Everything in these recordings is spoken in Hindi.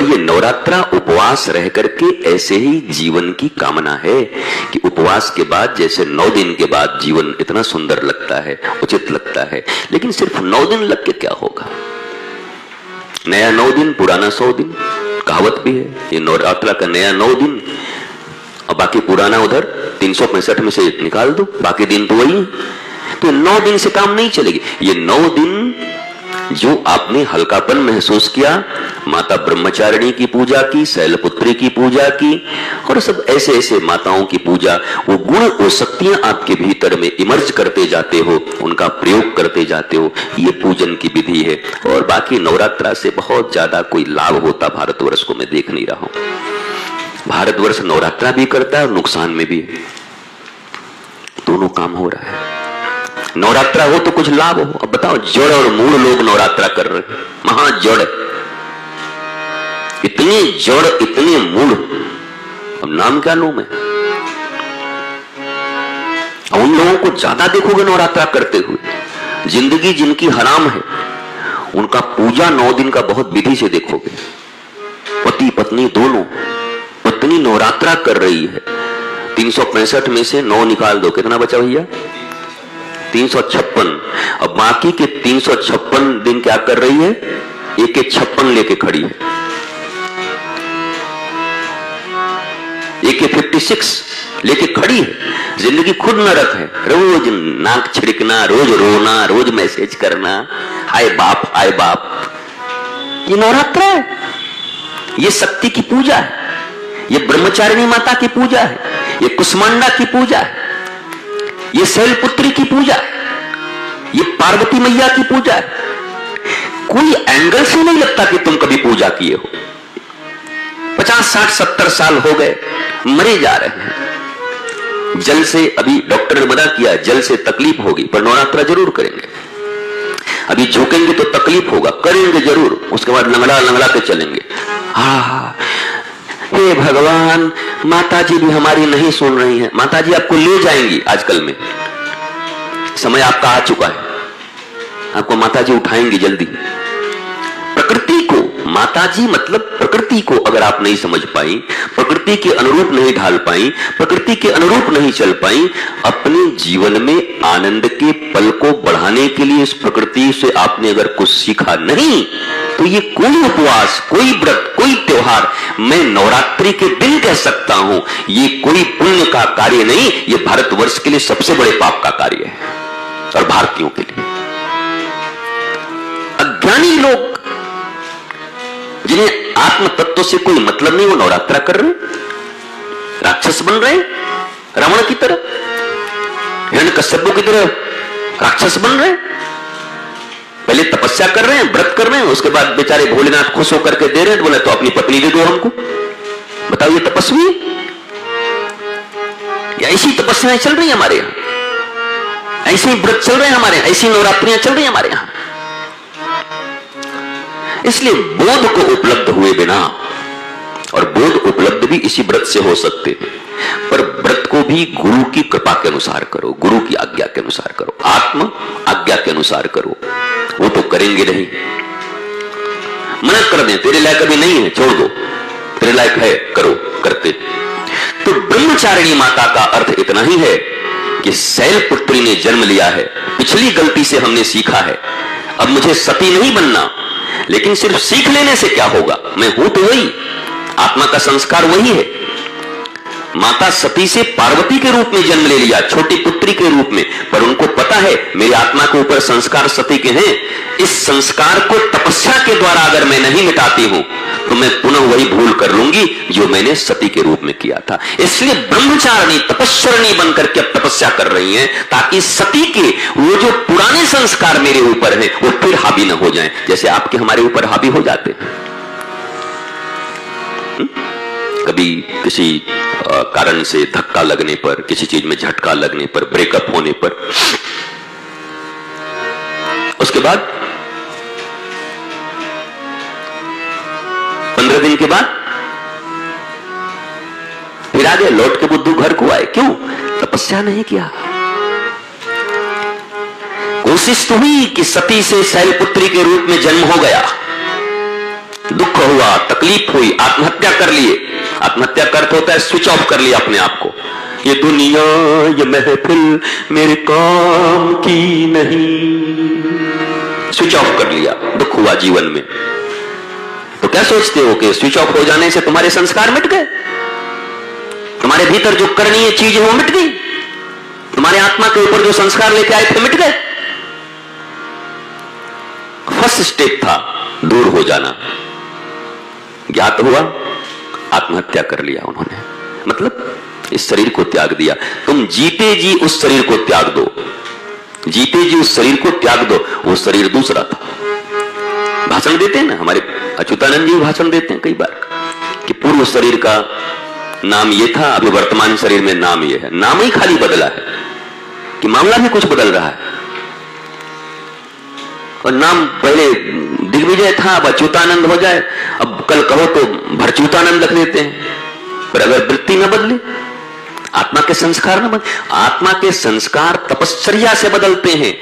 और ये नवरात्रा उपवास रह करके ऐसे ही जीवन की कामना है कि उपवास के बाद जैसे 9 दिन के बाद जीवन इतना सुंदर लगता है, उचित लगता है, लेकिन सिर्फ 9 दिन लग के क्या होगा। नया 9 दिन, पुराना 100 दिन, कहावत भी है। ये नवरात्रा का नया 9 दिन और बाकी पुराना उधर 365 में से निकाल दो, बाकी दिन तो वही। तो 9 दिन से काम नहीं चलेगी। ये 9 दिन जो आपने हल्कापन महसूस किया, माता ब्रह्मचारिणी की पूजा की, शैलपुत्री की पूजा की और सब ऐसे ऐसे माताओं की पूजा, वो गुण वो शक्तियां आपके भीतर में इमर्ज करते जाते हो, उनका प्रयोग करते जाते हो। ये पूजन की विधि है। और बाकी नवरात्रा से बहुत ज्यादा कोई लाभ होता भारतवर्ष को मैं देख नहीं रहा हूं। भारतवर्ष नवरात्रा भी करता है और नुकसान में भी है, दोनों काम हो रहा है। नवरात्रा हो तो कुछ लाभ हो। अब बताओ, जड़ और मूल लोग नवरात्रा कर रहे हैं, महाजड़, इतने जड़ इतने मूल। अब नाम क्या लूं मैं। अब उन लोगों को ज्यादा देखोगे नवरात्रा करते हुए, जिंदगी जिनकी हराम है, उनका पूजा 9 दिन का बहुत विधि से देखोगे। पति पत्नी दोनों, पत्नी नवरात्रा कर रही है, 365 में से 9 निकाल दो, कितना बचा भैया? 356। अब बाकी के 356 दिन क्या कर रही है? एक एक 56 लेके खड़ी है, एक 56 लेके खड़ी है। जिंदगी खुद नरक है। रोज नाक छिड़कना, रोज रोना, रोज मैसेज करना, हाय बाप हाय बाप। ये नवरात्र है, ये शक्ति की पूजा है, ये ब्रह्मचारिणी माता की पूजा है, ये कुष्मांडा की पूजा है, ये शैलपुत्री की पूजा, ये पार्वती मैया की पूजा है। कोई एंगल से नहीं लगता कि तुम कभी पूजा किए हो। 50, 60, 70 साल हो गए, मरे जा रहे हैं। जल से, अभी डॉक्टर ने मना किया, जल से तकलीफ होगी, पर नवरात्रा जरूर करेंगे। अभी झुकेंगे तो तकलीफ होगा, करेंगे जरूर। उसके बाद लंगड़ा लंगड़ा के चलेंगे। हा, हे भगवान, माताजी भी हमारी नहीं सुन रही है। माताजी आपको ले जाएंगी। आजकल में समय आपका आ चुका है, आपको माताजी उठाएंगी जल्दी। प्रकृति को, माताजी मतलब प्रकृति को अगर आप नहीं समझ पाई, प्रकृति के अनुरूप नहीं ढाल पाई, प्रकृति के अनुरूप नहीं चल पाई, अपने जीवन में आनंद के पल को बढ़ाने के लिए इस प्रकृति से आपने अगर कुछ सीखा नहीं, तो ये कोई उपवास, कोई व्रत, कोई त्योहार, मैं नवरात्रि के दिन कह सकता हूं, ये कोई पुण्य का कार्य नहीं, ये भारतवर्ष के लिए सबसे बड़े पाप का कार्य है और भारतीयों के लिए। अज्ञानी लोग, जिन्हें आत्म तत्व से कोई मतलब नहीं, वो नवरात्रा कर रहे, राक्षस बन रहे, रावण की तरह, हिरण्यकश्यप की तरह राक्षस बन रहे। पहले तपस्या कर रहे हैं, व्रत कर रहे हैं, उसके बाद बेचारे भोलेनाथ खुश होकर के दे रहे हैं, बोले तो अपनी पत्नी दे दो हमको। बताओ, ये तपस्वी या ऐसी तपस्याएं चल रही है हमारे यहां, ऐसे व्रत चल रहे हैं हमारे यहां, ऐसी नवरात्रियां चल रही है हमारे यहां। इसलिए बोध को उपलब्ध हुए बिना, और बोध उपलब्ध भी इसी व्रत से हो सकते हैं, पर व्रत को भी गुरु की कृपा के अनुसार करो, गुरु की आज्ञा के अनुसार करो, आत्म आज्ञा के अनुसार करो। वो तो करेंगे नहीं, मना कर दें, तेरे लायक अभी नहीं है, छोड़ दो, तेरे लायक है करो, करते। तो ब्रह्मचारिणी माता का अर्थ इतना ही है कि शैलपुत्री ने जन्म लिया है, पिछली गलती से हमने सीखा है, अब मुझे सती नहीं बनना, लेकिन सिर्फ सीख लेने से क्या होगा, मैं हूं तो वही, आत्मा का संस्कार वही है। माता सती से पार्वती के रूप में जन्म ले लिया, छोटी पुत्री के रूप में, पर उनको पता है मेरी आत्मा के ऊपर संस्कार सती के हैं, इस संस्कार को तपस्या के द्वारा अगर मैं नहीं मिटाती हूं तो मैं पुनः वही भूल कर लूंगी जो मैंने सती के रूप में किया था। इसलिए ब्रह्मचारिणी, तपस्विनी बनकर के अब तपस्या कर रही है, ताकि सती के वो जो पुराने संस्कार मेरे ऊपर है वो फिर हावी न हो जाए, जैसे आपके हमारे ऊपर हावी हो जाते हैं। कभी किसी कारण से धक्का लगने पर, किसी चीज में झटका लगने पर, ब्रेकअप होने पर, उसके बाद 15 दिन के बाद फिर आ गए, लौट के बुद्धू घर को आए। क्यों? तपस्या नहीं किया। कोशिश तो हुई कि सती से शैलपुत्री के रूप में जन्म हो गया, दुख हुआ, तकलीफ हुई, आत्महत्या कर लिए। आत्महत्या करते होता है स्विच ऑफ कर लिया अपने आप को। ये दुनिया ये महफिल मेरे काम की नहीं, स्विच ऑफ कर लिया। दुख हुआ जीवन में तो क्या सोचते हो कि स्विच ऑफ हो जाने से तुम्हारे संस्कार मिट गए, तुम्हारे भीतर जो करनीय चीजें वो मिट गई, तुम्हारे आत्मा के ऊपर जो संस्कार लेके आए थे मिट गए। फर्स्ट स्टेप था दूर हो जाना। ज्ञात हुआ आत्महत्या कर लिया उन्होंने, मतलब इस शरीर को त्याग दिया। तुम जीते जी उस शरीर को त्याग दो, जीते जी उस शरीर को त्याग दो। वो शरीर दूसरा था। भाषण देते हैं ना हमारे अच्युतानंद जी, भाषण देते हैं कई बार कि पूर्व शरीर का नाम ये था, अभी वर्तमान शरीर में नाम ये है। नाम ही खाली बदला है कि मामला भी कुछ बदल रहा है। और नाम पहले दिग्विजय था, अब अच्युतानंद हो जाए, अब कल कहो तो भरच्युतानंद रख देते हैं। पर अगर वृत्ति न बदले, आत्मा के संस्कार न बदले। आत्मा के संस्कार तपश्चर्या से बदलते हैं,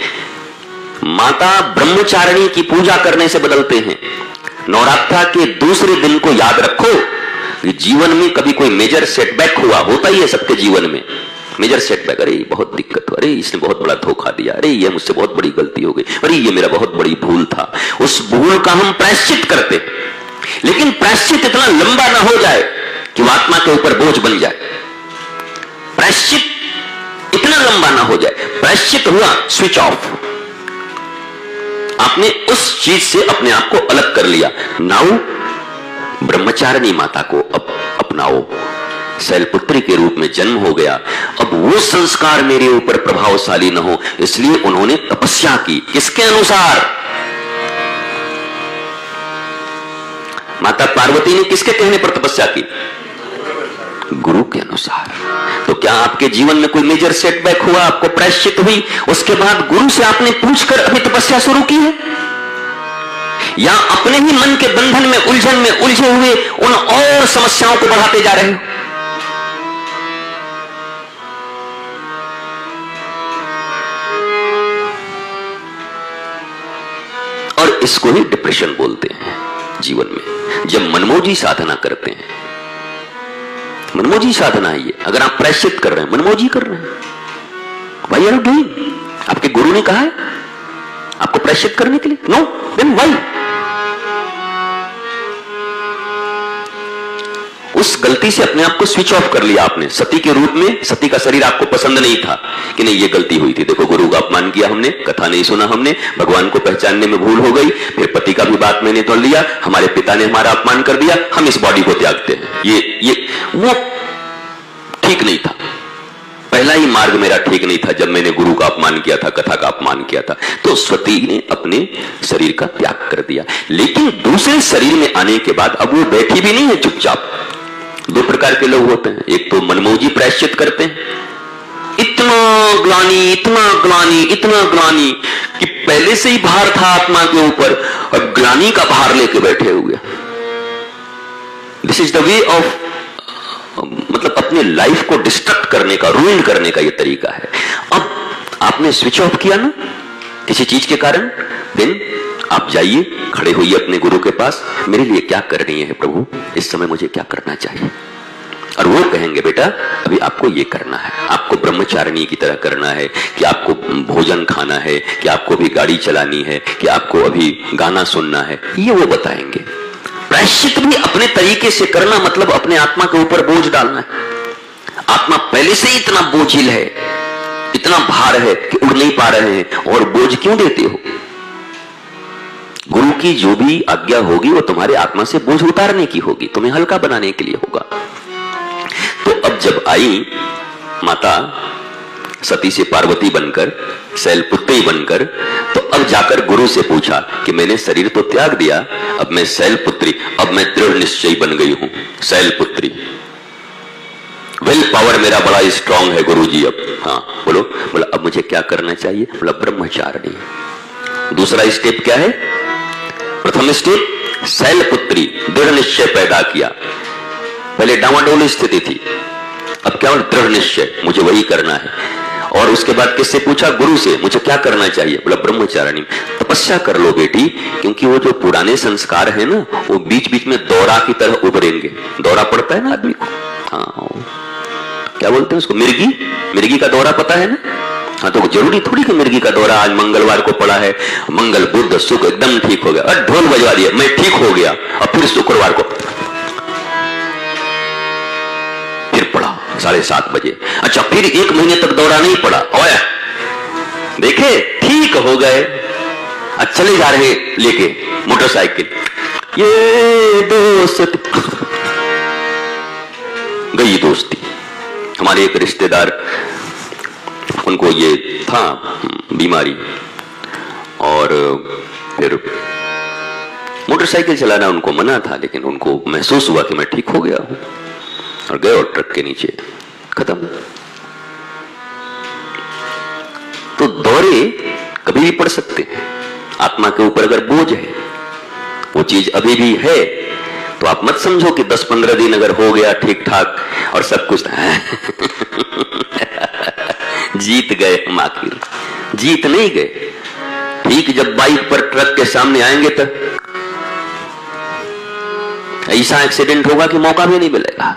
माता ब्रह्मचारिणी की पूजा करने से बदलते हैं। नवरात्रा के दूसरे दिन को याद रखो। जीवन में कभी कोई मेजर सेटबैक हुआ, होता ही है सबके जीवन में मेजर सेटबैक। अरे बहुत दिक्कत, अरे इसने बहुत बड़ा धोखा दिया, अरे ये मुझसे बहुत बड़ी गलती हो गई, अरे ये मेरा बहुत बड़ी भूल था। उस भूल का हम प्रायश्चित करते, लेकिन प्रायश्चित इतना लंबा ना हो जाए कि वो आत्मा के ऊपर बोझ बन जाए। प्रायश्चित इतना लंबा ना हो जाए। प्रायश्चित हुआ, स्विच ऑफ, आपने उस चीज से अपने आप को अलग कर लिया। नाउ ब्रह्मचारिणी माता को अपनाओ, शैलपुत्री के रूप में जन्म हो गया। अब वो संस्कार मेरे ऊपर प्रभावशाली न हो, इसलिए उन्होंने तपस्या की। किसके अनुसार? माता पार्वती ने किसके कहने पर तपस्या की? गुरु के अनुसार। तो क्या आपके जीवन में कोई मेजर सेटबैक हुआ, आपको प्रायश्चित हुई, उसके बाद गुरु से आपने पूछकर अपनी तपस्या शुरू की है? या अपने ही मन के बंधन में, उलझन में उलझे हुए उन और समस्याओं को बढ़ाते जा रहे हो? और इसको ही डिप्रेशन बोलते हैं। जीवन में जब मनमोजी साधना करते हैं, मनमोजी साधना है ये। अगर आप प्रायश्चित कर रहे हैं, मनमोजी कर रहे हैं, भाई यार भाई आपके गुरु ने कहा है आपको प्रायश्चित करने के लिए, नो देन वाई। उस गलती से अपने आप को स्विच ऑफ कर लिया आपने। सती के रूप में, सती का शरीर आपको पसंद नहीं था कि नहीं ये गलती हुई थी, देखो गुरु का अपमान किया हमने, कथा नहीं सुना हमने, भगवान को पहचानने में भूल हो गई, फिर पति का भी बात मैंने तोड़ लिया, हमारे पिता ने हमारा अपमान कर दिया, हम इस बॉडी को त्यागते हैं। ये वो ठीक नहीं था। पहला ही मार्ग मेरा ठीक नहीं था जब मैंने गुरु का अपमान किया था, कथा का अपमान किया था। तो सती ने अपने शरीर का त्याग कर दिया। लेकिन दूसरे शरीर में आने के बाद अब वो बैठी भी नहीं है चुपचाप। दो प्रकार के लोग होते हैं, एक तो मनमोजी प्रायश्चित करते हैं, इतना ग्लानी कि पहले से ही भार था आत्मा के ऊपर और ग्लानी का भार लेके बैठे हुए। This is the way of, मतलब अपने लाइफ को डिस्ट्रक्ट करने का, रूइन करने का ये तरीका है। अब आपने स्विच ऑफ किया ना किसी चीज के कारण, देन आप जाइए, खड़े होइए अपने गुरु के पास, मेरे लिए क्या करनी है प्रभु, इस समय मुझे क्या करना चाहिए। और वो कहेंगे बेटा अभी आपको ये करना है, आपको ब्रह्मचारिणी की तरह करना है, कि आपको भोजन खाना है, कि आपको अभी गाड़ी चलानी है, कि आपको अभी गाना सुनना है, ये वो बताएंगे। प्रायश्चित भी अपने तरीके से करना, मतलब अपने आत्मा के ऊपर बोझ डालना है। आत्मा पहले से ही इतना बोझिल है, इतना भार है कि उड़ नहीं पा रहे हैं, और बोझ क्यों देते हो? गुरु की जो भी आज्ञा होगी वो तुम्हारे आत्मा से बोझ उतारने की होगी, तुम्हें हल्का बनाने के लिए होगा। तो अब जब आई माता सती से पार्वती बनकर, शैलपुत्री बनकर, तो अब जाकर गुरु से पूछा कि मैंने शरीर तो त्याग दिया, अब मैं शैलपुत्री, अब मैं दृढ़ निश्चयी बन गई हूं शैलपुत्री, विल पावर मेरा बड़ा स्ट्रांग है गुरु जी। अब हाँ बोलो, बोला अब मुझे क्या करना चाहिए? बोला ब्रह्मचारिणी। दूसरा स्टेप क्या है? प्रथम स्टेप शैलपुत्री, दृढ़ निश्चय पैदा किया। पहले डामाडोल स्थिति थी, अब क्या? दृढ़ निश्चय, मुझे वही करना है। और उसके बाद किससे पूछा? गुरु से, मुझे क्या करना चाहिए? बोला ब्रह्मचारिणी। तब तपस्या कर लो बेटी, क्योंकि वो जो पुराने संस्कार है ना वो बीच बीच में दौरा की तरह उभरेंगे। दौरा पड़ता है ना आदमी को, हाँ क्या बोलते हैं उसको, मिर्गी, मिर्गी का दौरा पता है ना। हाँ तो जरूरी थोड़ी कि मिर्गी का दौरा आज मंगलवार को पड़ा है, मंगल बुध सुख एकदम ठीक हो गया, और ढोल बजवा दिया मैं ठीक हो गया, और फिर शुक्रवार को फिर पड़ा 7:30 बजे, अच्छा फिर 1 महीने तक दौरा नहीं पड़ा, और देखे ठीक हो गए, चले जा रहे लेके मोटरसाइकिल, ये दोस्त गई दोस्ती। हमारे एक रिश्तेदार उनको ये था बीमारी, और फिर मोटरसाइकिल चलाना उनको मना था, लेकिन उनको महसूस हुआ कि मैं ठीक हो गया हूं, और गए और ट्रक के नीचे खत्म। तो दौरे कभी भी पड़ सकते हैं, आत्मा के ऊपर अगर बोझ है वो चीज अभी भी है, तो आप मत समझो कि 10-15 दिन अगर हो गया ठीक ठाक और सब कुछ जीत गए हम, आखिर जीत नहीं गए। ठीक जब बाइक पर ट्रक के सामने आएंगे तब ऐसा एक्सीडेंट होगा कि मौका भी नहीं मिलेगा।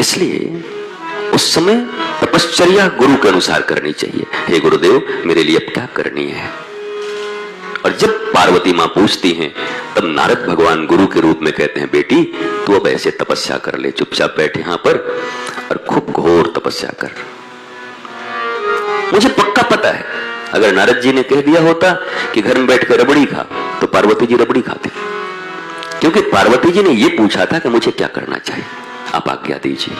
इसलिए उस समय तपश्चर्या गुरु के अनुसार करनी चाहिए, हे गुरुदेव मेरे लिए अब क्या करनी है। और जब पार्वती मां पूछती हैं तब नारद भगवान गुरु के रूप में कहते हैं, बेटी तू अब ऐसे तपस्या कर ले, चुपचाप बैठ यहां पर और खूब घोर तपस्या कर। मुझे पक्का पता है अगर नारद जी ने कह दिया होता कि घर में बैठकर रबड़ी खा, तो पार्वती जी रबड़ी खाते, क्योंकि पार्वती जी ने यह पूछा था कि मुझे क्या करना चाहिए आप आज्ञा दीजिए।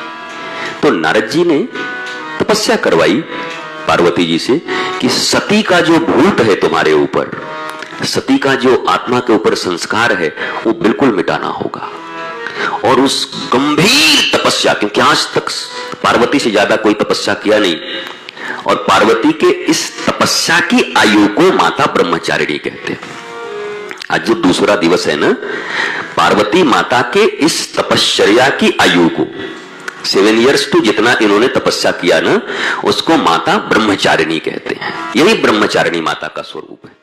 तो नारद जी ने तपस्या करवाई पार्वती जी से कि सती का जो भूत है तुम्हारे ऊपर, सती का जो आत्मा के ऊपर संस्कार है वो बिल्कुल मिटाना होगा। और उस गंभीर तपस्या, क्योंकि आज तक पार्वती से ज्यादा कोई तपस्या किया नहीं, और पार्वती के इस तपस्या की आयु को माता ब्रह्मचारिणी कहते हैं। आज जो दूसरा दिवस है ना पार्वती माता के इस तपश्चर्या की आयु को, 7 इयर्स टू जितना इन्होंने तपस्या किया ना उसको माता ब्रह्मचारिणी कहते हैं। यही ब्रह्मचारिणी माता का स्वरूप है।